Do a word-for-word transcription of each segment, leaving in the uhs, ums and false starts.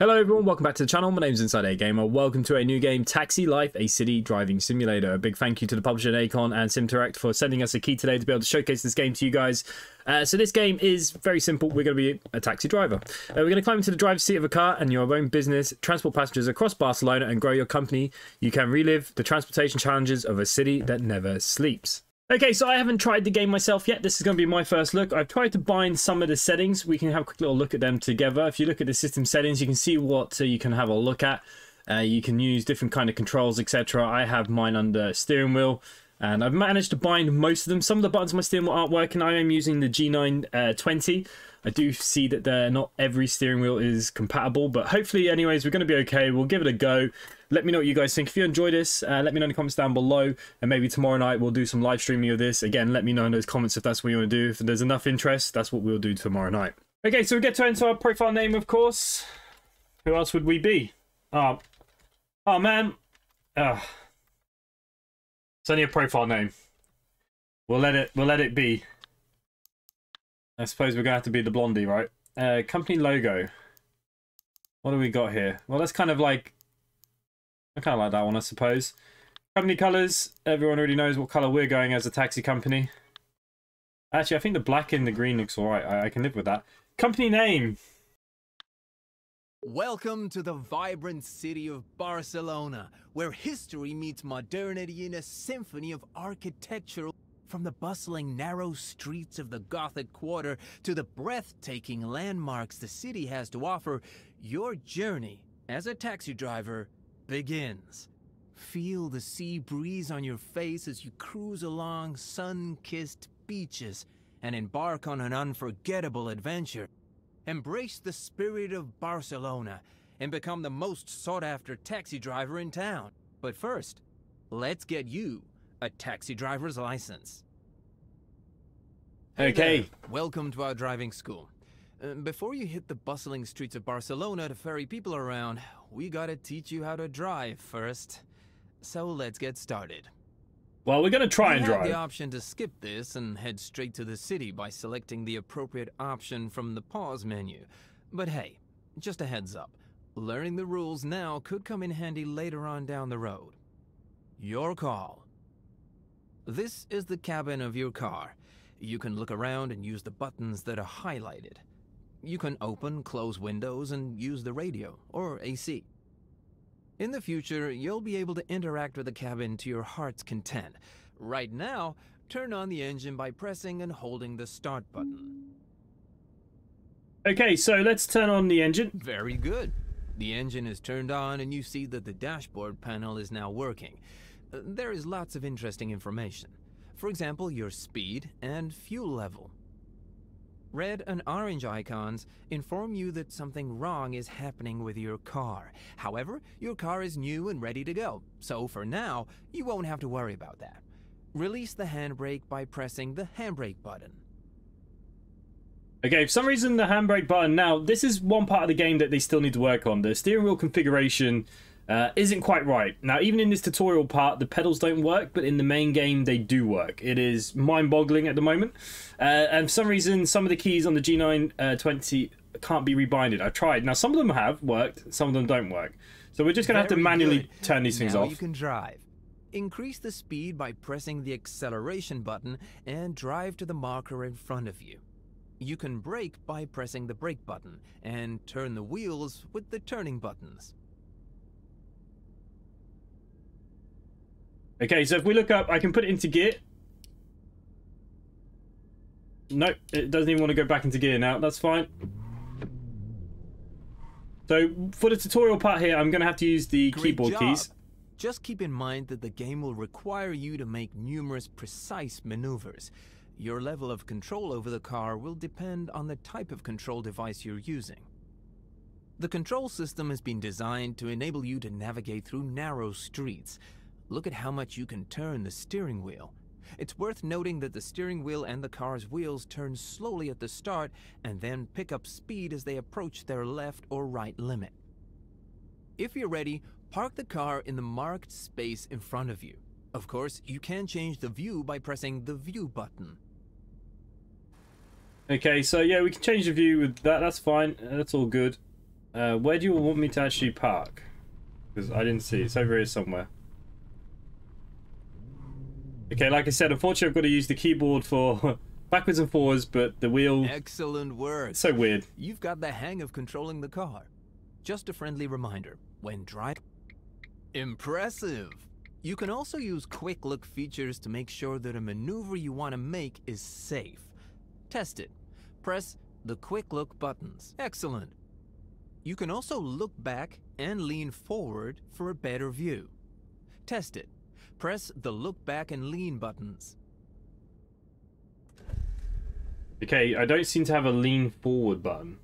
Hello everyone, welcome back to the channel. My name is InsideAgameR. Welcome to a new game, Taxi Life: A City Driving Simulator. A big thank you to the publisher Nacon and SimDirect for sending us a key today to be able to showcase this game to you guys. Uh, so this game is very simple. We're going to be a taxi driver. Uh, we're going to climb into the driver's seat of a car and your own business, transport passengers across Barcelona and grow your company. You can relive the transportation challenges of a city that never sleeps. Okay, so I haven't tried the game myself yet. This is going to be my first look. I've tried to bind some of the settings. We can have a quick little look at them together. If you look at the system settings, you can see what uh, you can have a look at. Uh, you can use different kind of controls, et cetera. I have mine under steering wheel, and I've managed to bind most of them. Some of the buttons on my steering wheel aren't working. I am using the G nine twenty. I do see that they're not every steering wheel is compatible, but hopefully, anyways, we're going to be okay. We'll give it a go. Let me know what you guys think. If you enjoy this, uh, let me know in the comments down below, and maybe tomorrow night we'll do some live streaming of this. Again, let me know in those comments if that's what you want to do. If there's enough interest, that's what we'll do tomorrow night. Okay, so we get to enter our profile name, of course. Who else would we be? Oh, oh man. Oh. It's only a profile name. We'll let it, we'll let it be. I suppose we're going to have to be the blondie, right? Uh, company logo. What do we got here? Well, that's kind of like... I kind of like that one, I suppose. Company colours. Everyone already knows what colour we're going as a taxi company. Actually, I think the black and the green looks alright. I, I can live with that. Company name. Welcome to the vibrant city of Barcelona, where history meets modernity in a symphony of architectural... From the bustling narrow streets of the Gothic quarter to the breathtaking landmarks the city has to offer, your journey as a taxi driver begins. Feel the sea breeze on your face as you cruise along sun-kissed beaches and embark on an unforgettable adventure. Embrace the spirit of Barcelona and become the most sought-after taxi driver in town. But first, let's get you a taxi driver's license. Okay. Welcome to our driving school. Uh, before you hit the bustling streets of Barcelona to ferry people around, we gotta teach you how to drive first. So let's get started. Well, we're gonna try and drive. You have the option to skip this and head straight to the city by selecting the appropriate option from the pause menu. But hey, just a heads up, learning the rules now could come in handy later on down the road. Your call. This is the cabin of your car. You can look around and use the buttons that are highlighted. You can open, close windows and use the radio or A C. In the future, you'll be able to interact with the cabin to your heart's content. Right now, turn on the engine by pressing and holding the start button. Okay, so let's turn on the engine. Very good. The engine is turned on and you see that the dashboard panel is now working. There is lots of interesting information. For example, your speed and fuel level. Red and orange icons inform you that something wrong is happening with your car. However, your car is new and ready to go, so for now, you won't have to worry about that. Release the handbrake by pressing the handbrake button. Okay, for some reason the handbrake button, now this is one part of the game that they still need to work on. The steering wheel configuration Uh, isn't quite right. Now, even in this tutorial part, the pedals don't work, but in the main game, they do work. It is mind-boggling at the moment. Uh, and for some reason, some of the keys on the G nine twenty uh, can't be rebinded. I've tried. Now, some of them have worked, some of them don't work. So we're just going to have to manually good. turn these things now off. You can drive. Increase the speed by pressing the acceleration button and drive to the marker in front of you. You can brake by pressing the brake button and turn the wheels with the turning buttons. Okay, so if we look up, I can put it into gear. Nope, it doesn't even want to go back into gear now. That's fine. So for the tutorial part here, I'm going to have to use the Great keyboard job. keys. Just keep in mind that the game will require you to make numerous precise maneuvers. Your level of control over the car will depend on the type of control device you're using. The control system has been designed to enable you to navigate through narrow streets. Look at how much you can turn the steering wheel. It's worth noting that the steering wheel and the car's wheels turn slowly at the start and then pick up speed as they approach their left or right limit. If you're ready, park the car in the marked space in front of you. Of course, you can change the view by pressing the view button. Okay, so yeah, we can change the view with that. That's fine. That's all good. Uh, where do you want me to actually park? Because I didn't see. It's over here somewhere. Okay, like I said, unfortunately I've got to use the keyboard for backwards and forwards, but the wheel... Excellent work. So weird. You've got the hang of controlling the car. Just a friendly reminder, when dry... Impressive. You can also use quick look features to make sure that a maneuver you want to make is safe. Test it. Press the quick look buttons. Excellent. You can also look back and lean forward for a better view. Test it. Press the look back and lean buttons. Okay, I don't seem to have a lean forward button.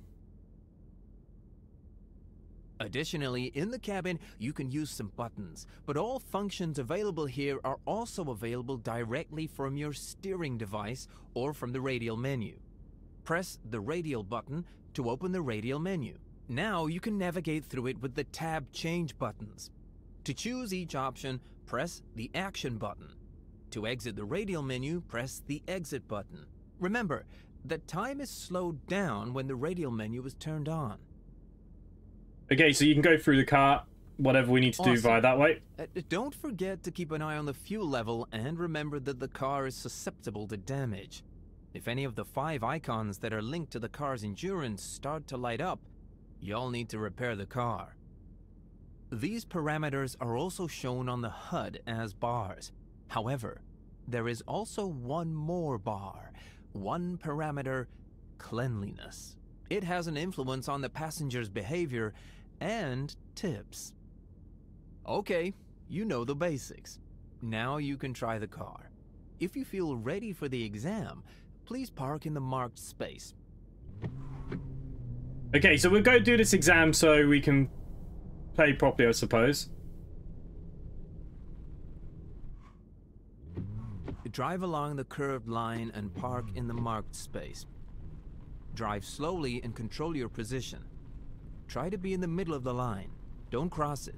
Additionally, in the cabin, you can use some buttons, but all functions available here are also available directly from your steering device or from the radial menu. Press the radial button to open the radial menu. Now you can navigate through it with the tab change buttons. To choose each option, press the action button. To exit the radial menu, press the exit button. Remember that time is slowed down when the radial menu is turned on. Okay, so you can go through the car, whatever we need to awesome. do via that way. Uh, don't forget to keep an eye on the fuel level and remember that the car is susceptible to damage. If any of the five icons that are linked to the car's endurance start to light up, you'll need to repair the car. These parameters are also shown on the H U D as bars. However, there is also one more bar, one parameter, cleanliness. It has an influence on the passenger's behavior and tips. Okay, you know the basics. Now you can try the car. If you feel ready for the exam, please park in the marked space. Okay, so we'll go do this exam so we can play properly, I suppose. Drive along the curved line and park in the marked space. Drive slowly and control your position. Try to be in the middle of the line. Don't cross it.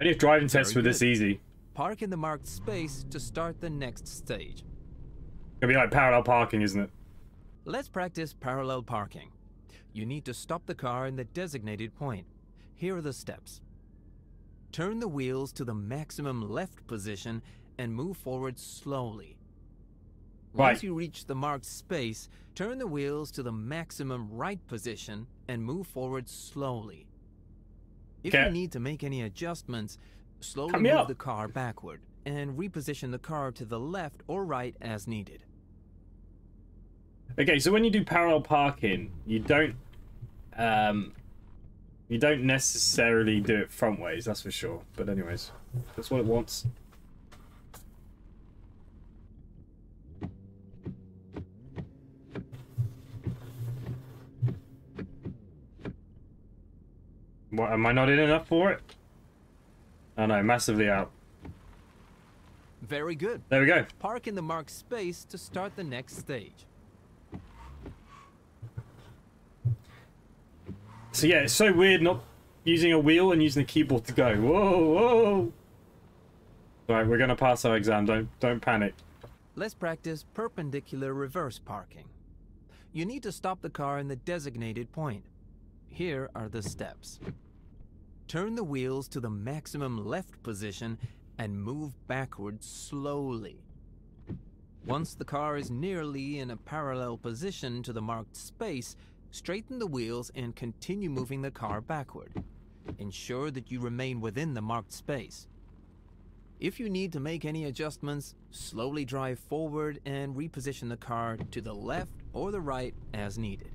Any driving tests were this easy. Park in the marked space to start the next stage. It'll be like parallel parking, isn't it? Let's practice parallel parking. You need to stop the car in the designated point. Here are the steps. Turn the wheels to the maximum left position and move forward slowly. Right. Once you reach the marked space, turn the wheels to the maximum right position and move forward slowly. If okay. you need to make any adjustments, slowly Come move up. the car backward and reposition the car to the left or right as needed. Okay, so when you do parallel parking, you don't... Um... You don't necessarily do it front ways, that's for sure. But anyways, that's what it wants. What, am I not in enough for it? Oh no, massively out. Very good. There we go. Park in the marked space to start the next stage. So yeah, it's so weird not using a wheel and using a keyboard to go. Whoa, whoa! All right, we're gonna pass our exam. Don't, don't panic. Let's practice perpendicular reverse parking. You need to stop the car in the designated point. Here are the steps. Turn the wheels to the maximum left position and move backwards slowly. Once the car is nearly in a parallel position to the marked space, straighten the wheels and continue moving the car backward. Ensure that you remain within the marked space. If you need to make any adjustments, slowly drive forward and reposition the car to the left or the right as needed.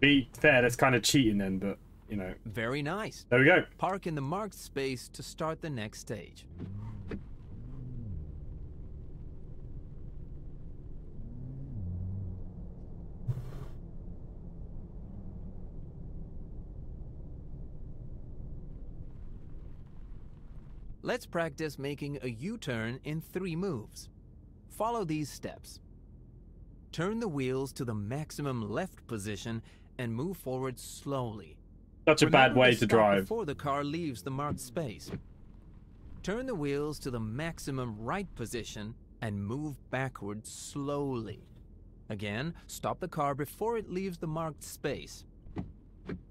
Be fair, that's kind of cheating then, but you know. Very nice. There we go. Park in the marked space to start the next stage. Let's practice making a U-turn in three moves. Follow these steps. Turn the wheels to the maximum left position and move forward slowly. That's a bad way to drive. Remember to stop before the car leaves the marked space. Turn the wheels to the maximum right position and move backwards slowly. Again, stop the car before it leaves the marked space.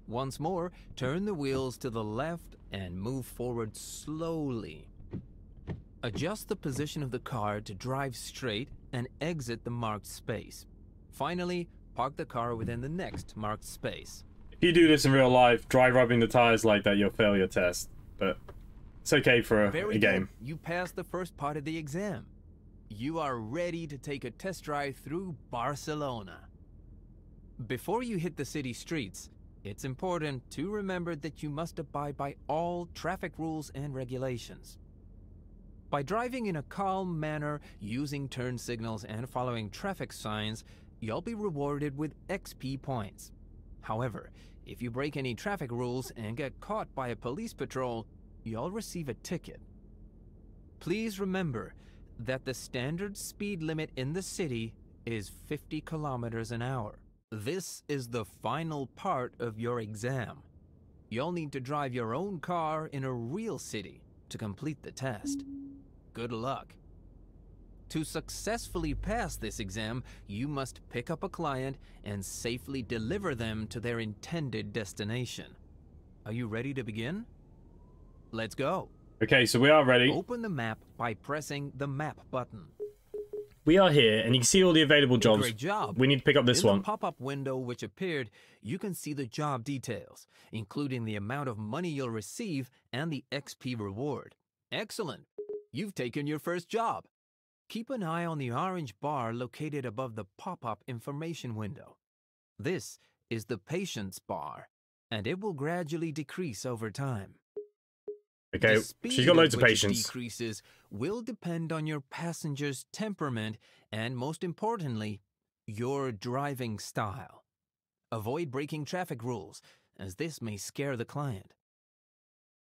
Once more, turn the wheels to the left and move forward slowly. Adjust the position of the car to drive straight and exit the marked space. Finally, park the car within the next marked space. If you do this in real life, try rubbing the tires like that, you'll fail your test. But it's okay for a, a game. Good. You passed the first part of the exam. You are ready to take a test drive through Barcelona. Before you hit the city streets, it's important to remember that you must abide by all traffic rules and regulations. By driving in a calm manner, using turn signals and following traffic signs, you'll be rewarded with X P points. However, if you break any traffic rules and get caught by a police patrol, you'll receive a ticket. Please remember that the standard speed limit in the city is fifty kilometers an hour. This is the final part of your exam. You'll need to drive your own car in a real city to complete the test. Good luck. To successfully pass this exam, you must pick up a client and safely deliver them to their intended destination. Are you ready to begin? Let's go. Okay, so we are ready. Open the map by pressing the map button. We are here, and you can see all the available jobs. Great job. We need to pick up this one. In the pop-up window which appeared, you can see the job details, including the amount of money you'll receive and the X P reward. Excellent. You've taken your first job. Keep an eye on the orange bar located above the pop-up information window. This is the patience bar, and it will gradually decrease over time. Okay, she's got loads of patience. Decreases will depend on your passenger's temperament and, most importantly, your driving style. Avoid breaking traffic rules, as this may scare the client.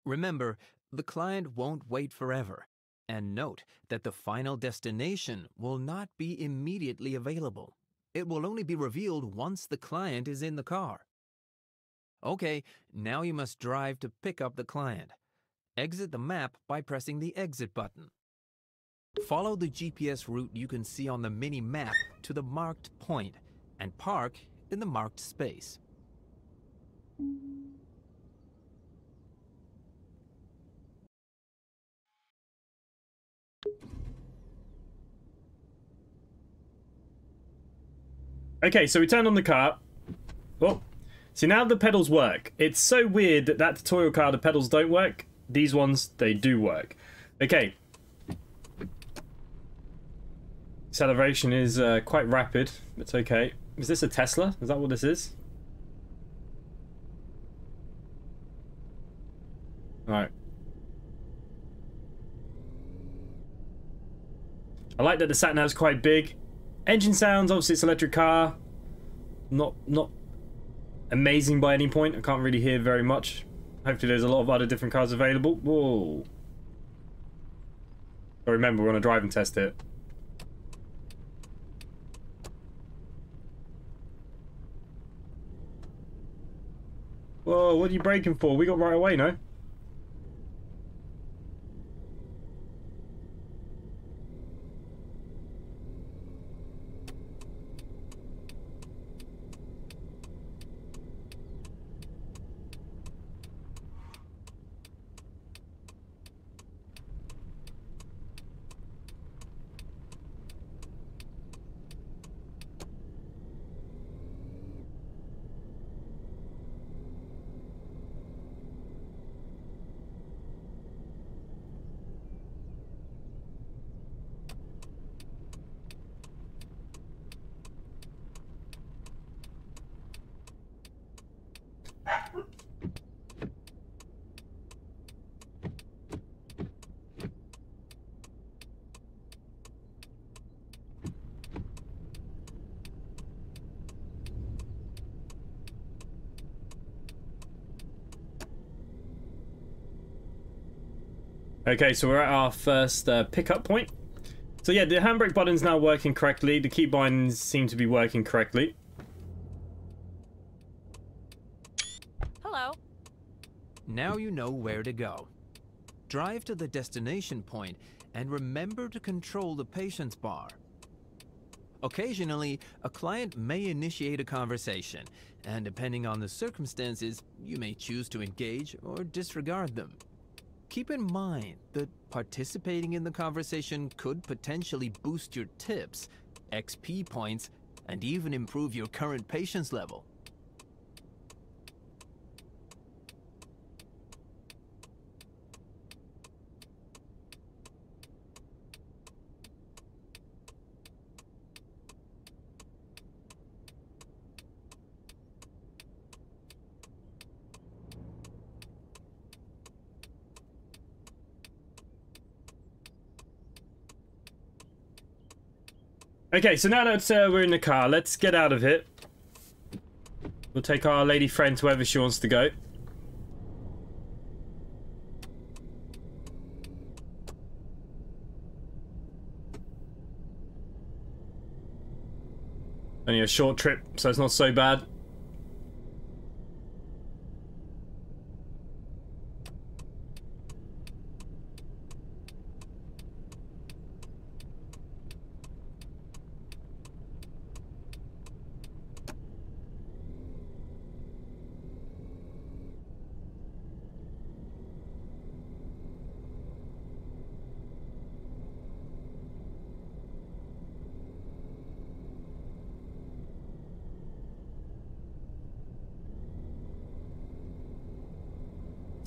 Remember, the client won't wait forever, and note that the final destination will not be immediately available. It will only be revealed once the client is in the car. Okay, now you must drive to pick up the client. Exit the map by pressing the exit button. Follow the G P S route you can see on the mini-map to the marked point and park in the marked space. Okay, so we turned on the car. Oh, see, now the pedals work. It's so weird that that tutorial car, the pedals don't work. These ones, they do work. Okay. Acceleration is uh, quite rapid. It's okay. Is this a Tesla? Is that what this is? Alright. I like that the sat-nav's quite big. Engine sounds, obviously it's an electric car. Not, not amazing by any point. I can't really hear very much. Hopefully there's a lot of other different cars available. Whoa. But remember, we're on a driving test here. Whoa, what are you braking for? We got right away, no? Okay, so we're at our first uh, pickup point. So yeah, the handbrake button's now working correctly. The keybinds seem to be working correctly. Hello. Now you know where to go. drive to the destination point and remember to control the patience bar. Occasionally, a client may initiate a conversation, and depending on the circumstances, you may choose to engage or disregard them. Keep in mind that participating in the conversation could potentially boost your tips, X P points, and even improve your current patience level. Okay, so now that uh, we're in the car, let's get out of here. We'll take our lady friend to wherever she wants to go. Only a short trip, so it's not so bad.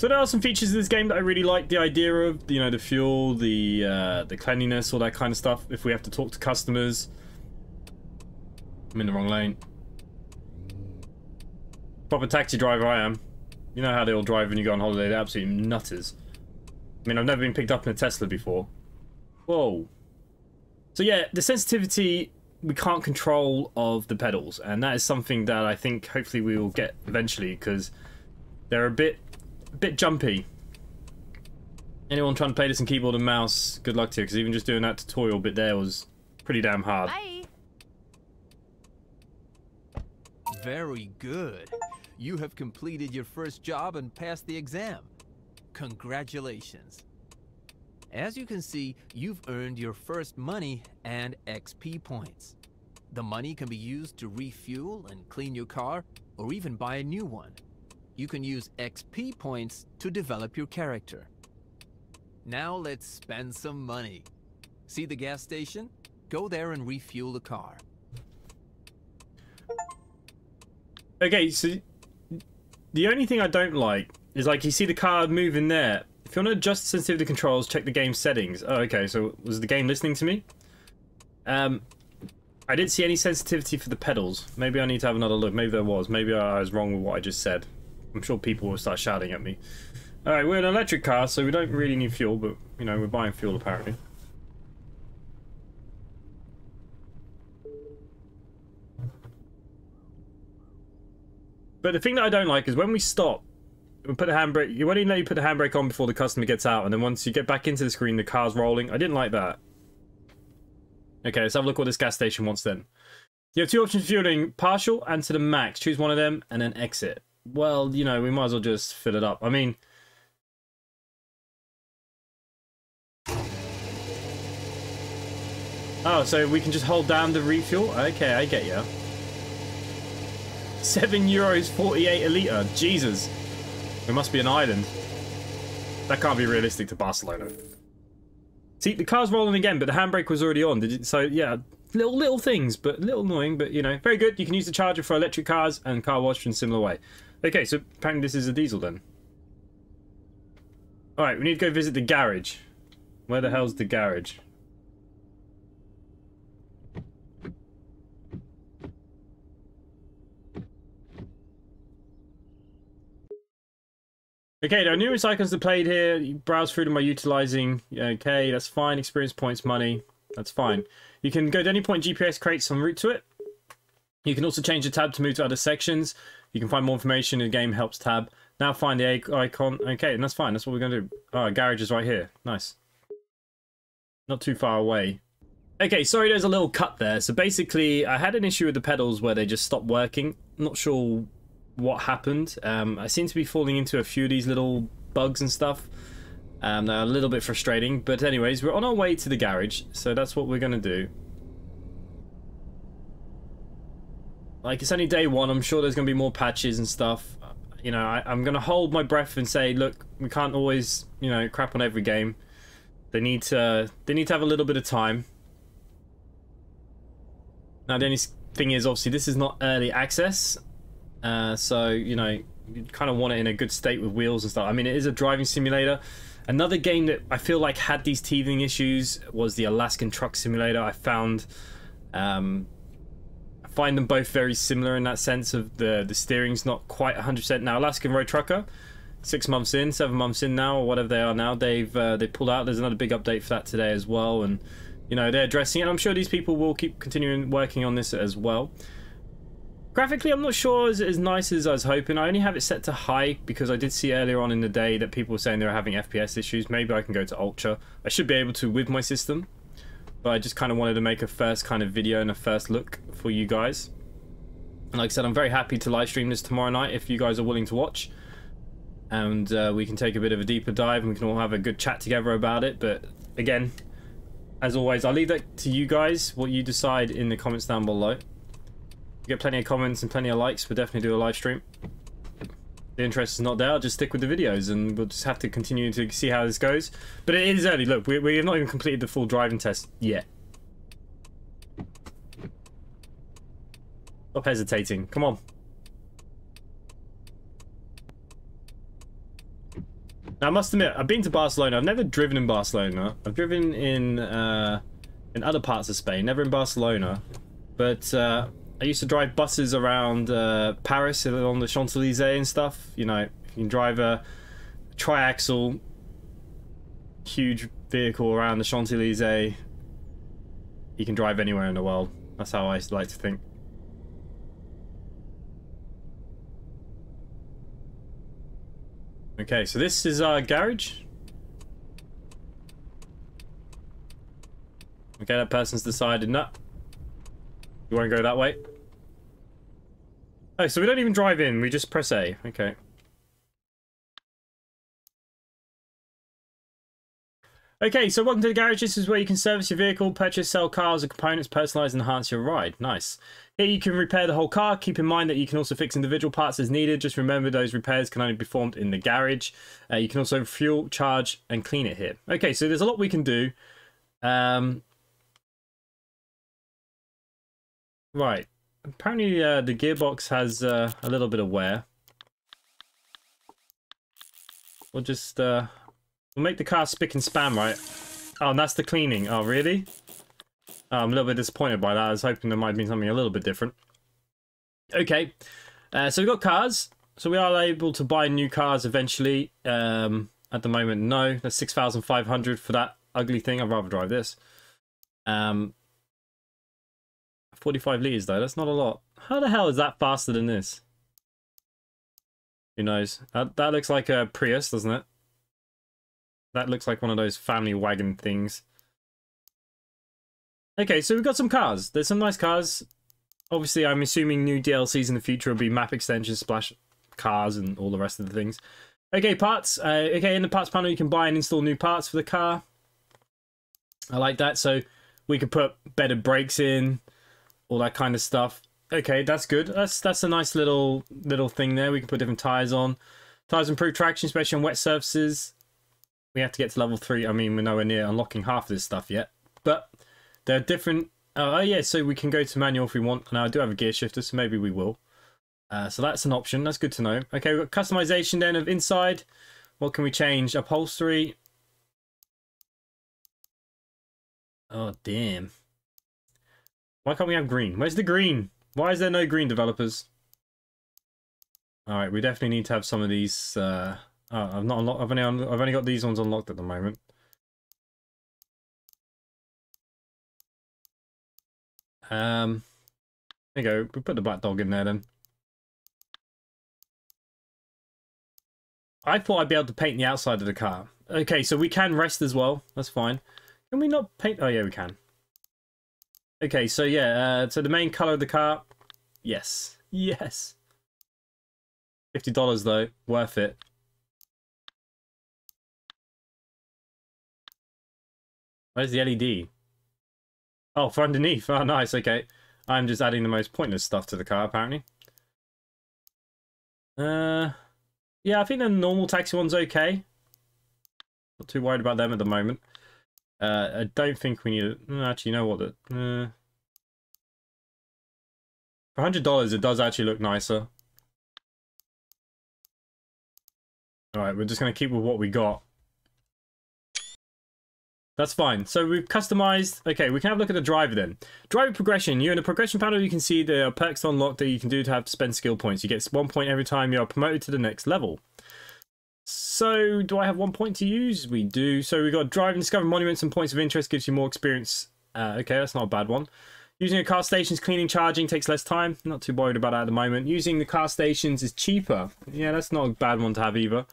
So there are some features in this game that I really like the idea of, you know, the fuel, the uh, the cleanliness, all that kind of stuff. If we have to talk to customers, I'm in the wrong lane. Proper taxi driver I am. You know how they all drive when you go on holiday, they're absolutely nutters. I mean, I've never been picked up in a Tesla before. Whoa. So yeah, the sensitivity we can't control of the pedals, and that is something that I think hopefully we will get eventually, because they're a bit... a bit jumpy. Anyone trying to play this in keyboard and mouse, good luck to you, because even just doing that tutorial bit there was pretty damn hard. Bye. Very good. You have completed your first job and passed the exam. Congratulations. As you can see, you've earned your first money and X P points. The money can be used to refuel and clean your car, or even buy a new one. You can use X P points to develop your character. Now let's spend some money. See the gas station? Go there and refuel the car. Okay, so the only thing I don't like is, like, you see the car moving there. If you want to adjust the sensitivity controls, check the game settings. Oh, okay, so was the game listening to me? Um, I didn't see any sensitivity for the pedals. Maybe I need to have another look. Maybe there was. Maybe I was wrong with what I just said. I'm sure people will start shouting at me. Alright, we're an electric car, so we don't really need fuel, but, you know, we're buying fuel apparently. But the thing that I don't like is when we stop, we put the handbrake, you only know you put the handbrake on before the customer gets out, and then once you get back into the screen, the car's rolling. I didn't like that. Okay, let's have a look what this gas station wants then. You have two options for fueling, partial and to the max. Choose one of them and then exit. Well, you know, we might as well just fill it up. I mean, oh, so we can just hold down the refuel? Okay, I get you. seven euros forty-eight a litre. Jesus. It must be an island. That can't be realistic to Barcelona. See, the car's rolling again, but the handbrake was already on. Did you, so, yeah, little little things, but little annoying, but, you know, very good. You can use the charger for electric cars and car wash in a similar way. Okay, so apparently this is a diesel then. Alright, we need to go visit the garage. Where the hell's the garage? Okay, there are numerous icons that played here. You browse through them by utilizing... Okay, that's fine. Experience points, money. That's fine. You can go to any point G P S crates en route to it. You can also change the tab to move to other sections. You can find more information in the game helps tab. Now find the icon. Okay, and that's fine. That's what we're going to do. Oh, garage is right here. Nice. Not too far away. Okay, sorry there's a little cut there. So basically, I had an issue with the pedals where they just stopped working. I'm not sure what happened. Um, I seem to be falling into a few of these little bugs and stuff. Um, now a little bit frustrating, but anyways, we're on our way to the garage, so that's what we're gonna do. Like, it's only day one, I'm sure there's gonna be more patches and stuff. You know, I, I'm gonna hold my breath and say, look, we can't always, you know, crap on every game. They need to, uh, they need to have a little bit of time. Now the only thing is, obviously, this is not early access, uh, so, you know, you kind of want it in a good state with wheels and stuff. I mean, it is a driving simulator. Another game that I feel like had these teething issues was the Alaskan Truck Simulator. I found, um, I find them both very similar in that sense of the the steering's not quite one hundred percent. Now, Alaskan Road Trucker, six months in, seven months in now, or whatever they are now, they've uh, they pulled out. There's another big update for that today as well, and you know they're addressing it. And I'm sure these people will keep continuing working on this as well. Graphically, I'm not sure it's as nice as I was hoping. I only have it set to high because I did see earlier on in the day that people were saying they were having F P S issues. Maybe I can go to ultra. I should be able to with my system, but I just kind of wanted to make a first kind of video and a first look for you guys. And like I said, I'm very happy to live stream this tomorrow night if you guys are willing to watch, and uh, we can take a bit of a deeper dive and we can all have a good chat together about it. But again, as always, I'll leave that to you guys, what you decide in the comments down below. Get plenty of comments and plenty of likes, we'll definitely do a live stream. The interest is not there, I'll just stick with the videos and we'll just have to continue to see how this goes. But it is early, look, we, we have not even completed the full driving test yet. Stop hesitating, come on. Now I must admit, I've been to Barcelona, I've never driven in Barcelona. I've driven in uh, in other parts of Spain, never in Barcelona. But uh, I used to drive buses around uh, Paris along the Champs Elysees and stuff. You know, you can drive a triaxle, huge vehicle around the Champs Elysees. You can drive anywhere in the world. That's how I like to think. Okay, so this is our garage. Okay, that person's decided no. You won't go that way. Oh, so we don't even drive in, we just press A. Okay. Okay, so welcome to the garage. This is where you can service your vehicle, purchase, sell cars or components, personalize and enhance your ride. Nice. Here you can repair the whole car. Keep in mind that you can also fix individual parts as needed. Just remember those repairs can only be performed in the garage. Uh, you can also fuel, charge and clean it here. Okay, so there's a lot we can do. Um... Right, apparently uh, the gearbox has uh, a little bit of wear. We'll just, uh, we'll make the car spick and span, right? Oh, and that's the cleaning. Oh, really? Oh, I'm a little bit disappointed by that. I was hoping there might be something a little bit different. Okay, uh, so we've got cars. So we are able to buy new cars eventually. Um, at the moment, no. That's six thousand five hundred for that ugly thing. I'd rather drive this. Um... forty-five litres though, that's not a lot. How the hell is that faster than this? Who knows? That, that looks like a Prius, doesn't it? That looks like one of those family wagon things. Okay, so we've got some cars. There's some nice cars. Obviously, I'm assuming new D L Cs in the future will be map extensions, splash cars, and all the rest of the things. Okay, parts. Uh, okay, in the parts panel, you can buy and install new parts for the car. I like that. So we could put better brakes in, all that kind of stuff. Okay, that's good. That's that's a nice little little thing there. We can put different tires on. Tires improve traction, especially on wet surfaces. We have to get to level three. I mean, we're nowhere near unlocking half of this stuff yet. But there are different... Uh, oh, yeah, so we can go to manual if we want. Now, I do have a gear shifter, so maybe we will. Uh, so that's an option. That's good to know. Okay, we've got customization then of inside. What can we change? Upholstery. Oh, damn. Why can't we have green? Where's the green? Why is there no green, developers? Alright, we definitely need to have some of these. Uh, oh, I've, not unlocked, I've, only un I've only got these ones unlocked at the moment. Um, there you go. We put the black dog in there then. I thought I'd be able to paint the outside of the car. Okay, so we can rest as well. That's fine. Can we not paint? Oh, yeah, we can. Okay, so yeah, uh, so the main colour of the car, yes, yes. fifty dollars though, worth it. Where's the L E D? Oh, for underneath. Oh, nice. Okay. I'm just adding the most pointless stuff to the car, apparently. Uh, yeah, I think the normal taxi one's okay. Not too worried about them at the moment. Uh, I don't think we need to... Actually, you know what? The, uh, for one hundred dollars, it does actually look nicer. Alright, we're just going to keep with what we got. That's fine. So we've customized. Okay, we can have a look at the driver then. Driver progression. You're in the progression panel. You can see there are perks unlocked that you can do to have to spend skill points. You get one point every time you are promoted to the next level. So do I have one point to use? We do. So we've got driving, discovering monuments and points of interest gives you more experience. Uh, okay, that's not a bad one. Using a car stations, cleaning, charging takes less time. Not too worried about that at the moment. Using the car stations is cheaper. Yeah, that's not a bad one to have either.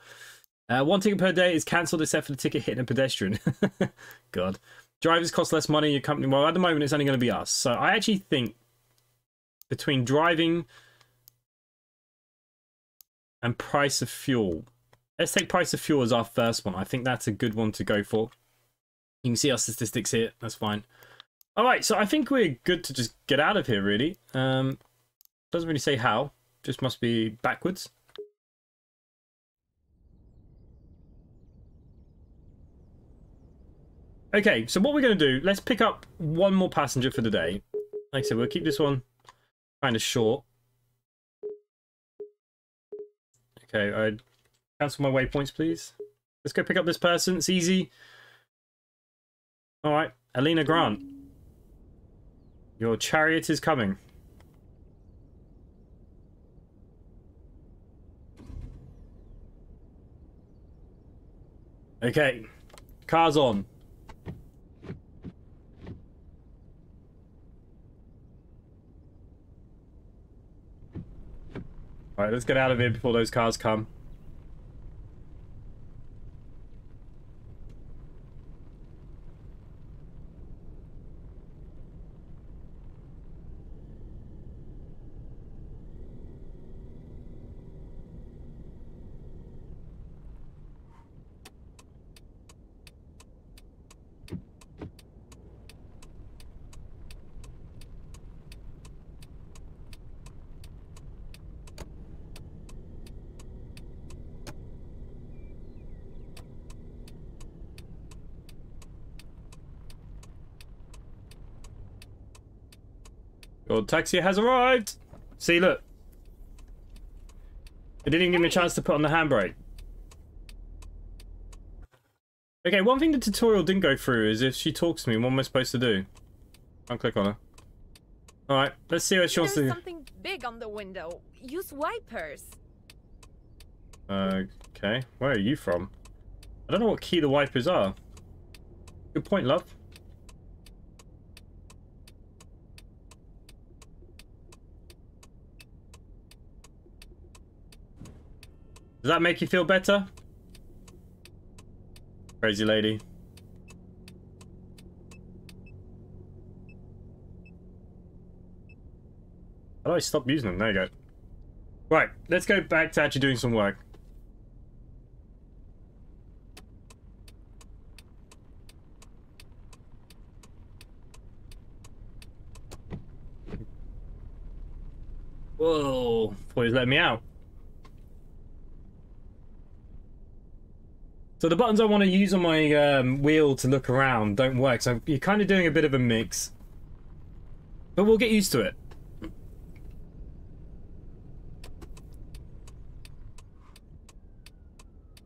Uh, one ticket per day is cancelled except for the ticket hitting a pedestrian. God. Drivers cost less money. Your company... Well, at the moment, it's only going to be us. So I actually think between driving and price of fuel. Let's take price of fuel as our first one. I think that's a good one to go for. You can see our statistics here. That's fine. All right. So I think we're good to just get out of here, really. Um, doesn't really say how. Just must be backwards. Okay, so what we're going to do, let's pick up one more passenger for the day. Like I said, we'll keep this one kind of short. Okay, I cancel my waypoints, please. Let's go pick up this person. It's easy. All right, Elena Grant. Your chariot is coming. Okay, car's on. Alright, let's get out of here before those cars come. Your taxi has arrived. See, look. It didn't even give me a chance to put on the handbrake. Okay, one thing the tutorial didn't go through is if she talks to me, what am I supposed to do? I'll click on her. All right, let's see what she wants to do. There's something big on the window. Use wipers. Uh, okay, where are you from? I don't know what key the wipers are. Good point, love. Does that make you feel better? Crazy lady. How do I stop using them? There you go. Right, let's go back to actually doing some work. Whoa, boy, he's letting me out. So the buttons I want to use on my um, wheel to look around don't work, so you're kind of doing a bit of a mix. But we'll get used to it.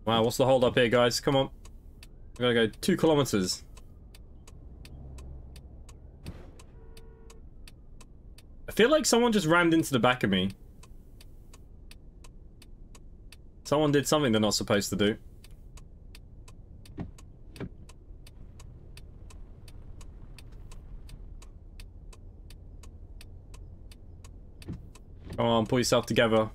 Wow, what's the hold up here, guys? Come on. We've got to go two kilometers. I feel like someone just rammed into the back of me. Someone did something they're not supposed to do. Come on, pull yourself together.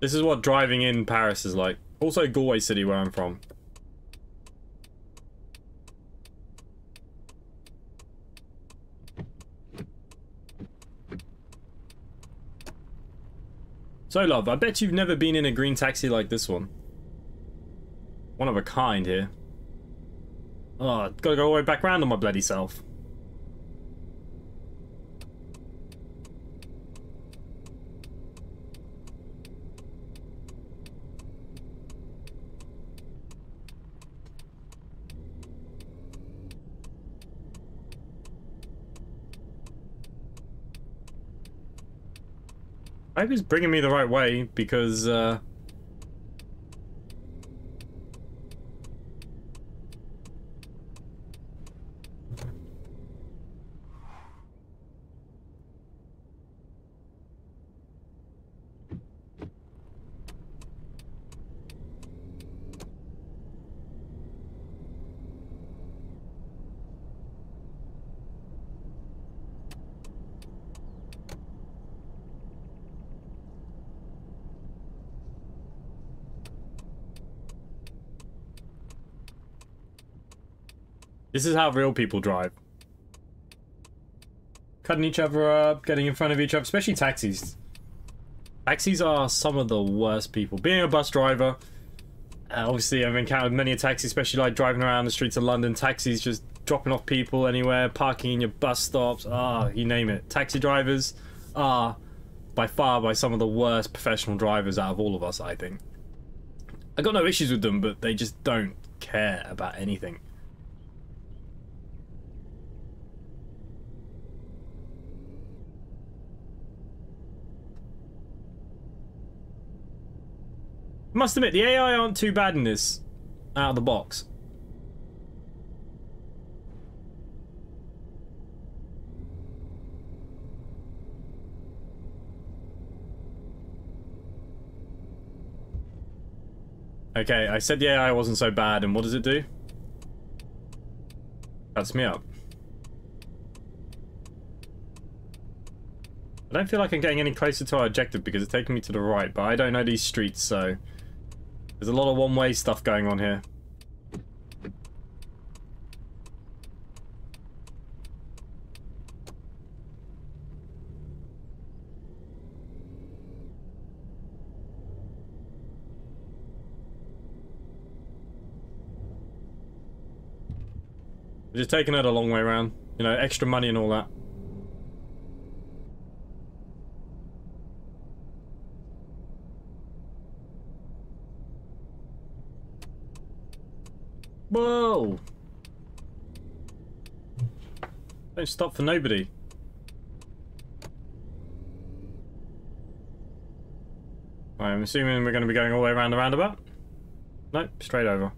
This is what driving in Paris is like. Also Galway City, where I'm from. So, love, I bet you've never been in a green taxi like this one. One of a kind here. Oh, gotta go all the way back round on my bloody self. I hope it's bringing me the right way, because uh, this is how real people drive. Cutting each other up, getting in front of each other, especially taxis. Taxis are some of the worst people. Being a bus driver, uh, obviously I've encountered many a taxi, especially like driving around the streets of London. Taxis just dropping off people anywhere, parking in your bus stops, ah, you name it. Taxi drivers are by far by some of the worst professional drivers out of all of us, I think. I got no issues with them, but they just don't care about anything. Must admit, the A I aren't too bad in this, out of the box. Okay, I said the A I wasn't so bad, and what does it do? Cuts me up. I don't feel like I'm getting any closer to our objective because it's taking me to the right, but I don't know these streets, so... There's a lot of one-way stuff going on here. We're just taking it a long way around. You know, extra money and all that. Whoa! Don't stop for nobody. Right, I'm assuming we're going to be going all the way around the roundabout. Nope, straight over.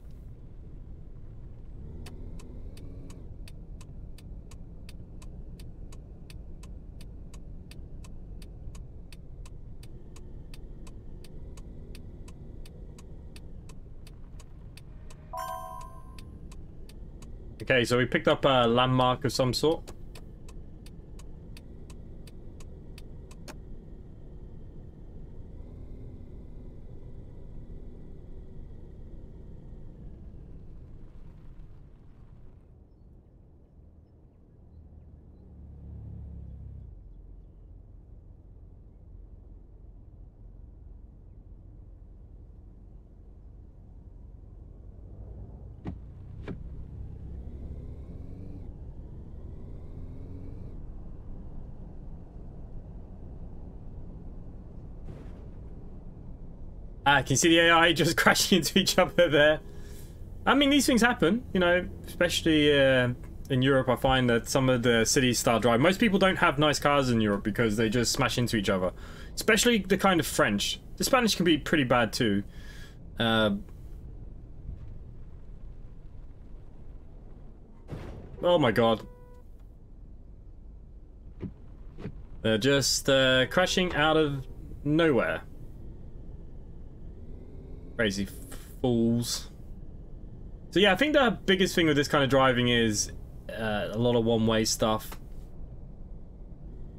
Okay, so we picked up a landmark of some sort. Ah, can you see the A I just crashing into each other there? I mean, these things happen, you know, especially uh, in Europe. I find that some of the cities start driving. Most people don't have nice cars in Europe because they just smash into each other. Especially the kind of French. The Spanish can be pretty bad too. Uh, oh my god. They're just uh, crashing out of nowhere. Crazy fools. So yeah, I think the biggest thing with this kind of driving is uh, a lot of one-way stuff.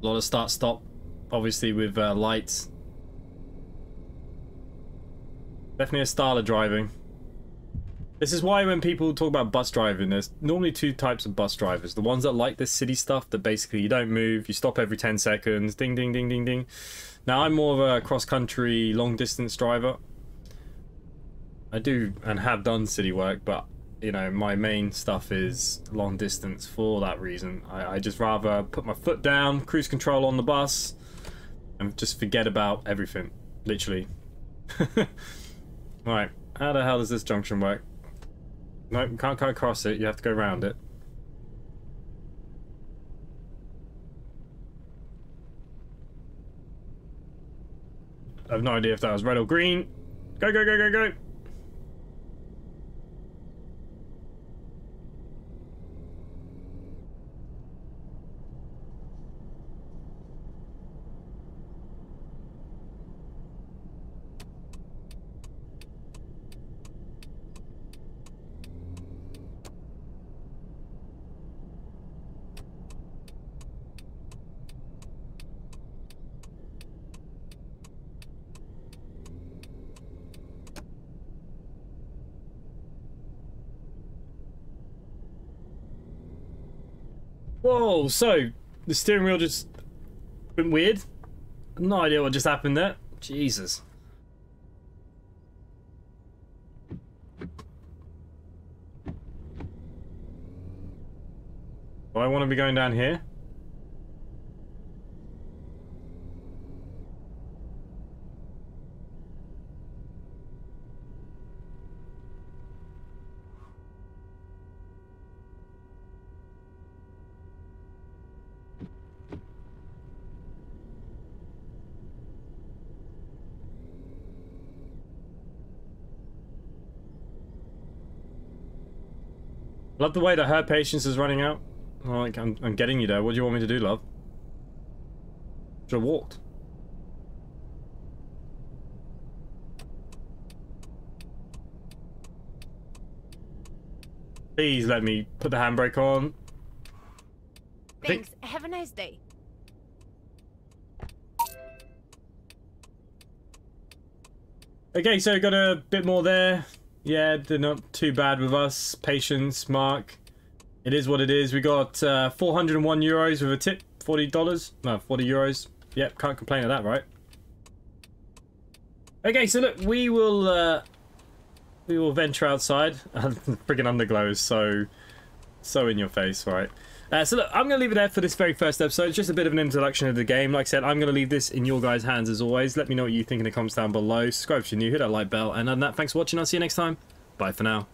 A lot of start-stop, obviously, with uh, lights. Definitely a style of driving. This is why when people talk about bus driving, there's normally two types of bus drivers. The ones that like this city stuff, that basically you don't move, you stop every ten seconds, ding, ding, ding, ding, ding. Now, I'm more of a cross-country, long-distance driver. I do and have done city work, but, you know, my main stuff is long-distance for that reason. I, I just rather put my foot down, cruise control on the bus, and just forget about everything, literally. Right, how the hell does this junction work? No, nope, can't go across it. You have to go around it. I have no idea if that was red or green. Go, go, go, go, go. Whoa, so the steering wheel just went weird. No idea what just happened there. Jesus. Do I want to be going down here? Love the way that her patience is running out. Like, I'm, I'm getting you there. What do you want me to do, love? Should have walked. Please let me put the handbrake on. Thanks. Think... Have a nice day. Okay, so got a bit more there. Yeah, they're not too bad with us. Patience, Mark. It is what it is. We got uh, four hundred and one euros with a tip. forty dollars. No, forty euros. Yep, can't complain at that, right? Okay, so look, we will uh, we will venture outside. Friggin' underglow is so, so in your face, right? Uh, so look, I'm going to leave it there for this very first episode. It's just a bit of an introduction of the game. Like I said, I'm going to leave this in your guys' hands as always. Let me know what you think in the comments down below. Subscribe if you're new, hit that like bell, and other than that, thanks for watching. I'll see you next time. Bye for now.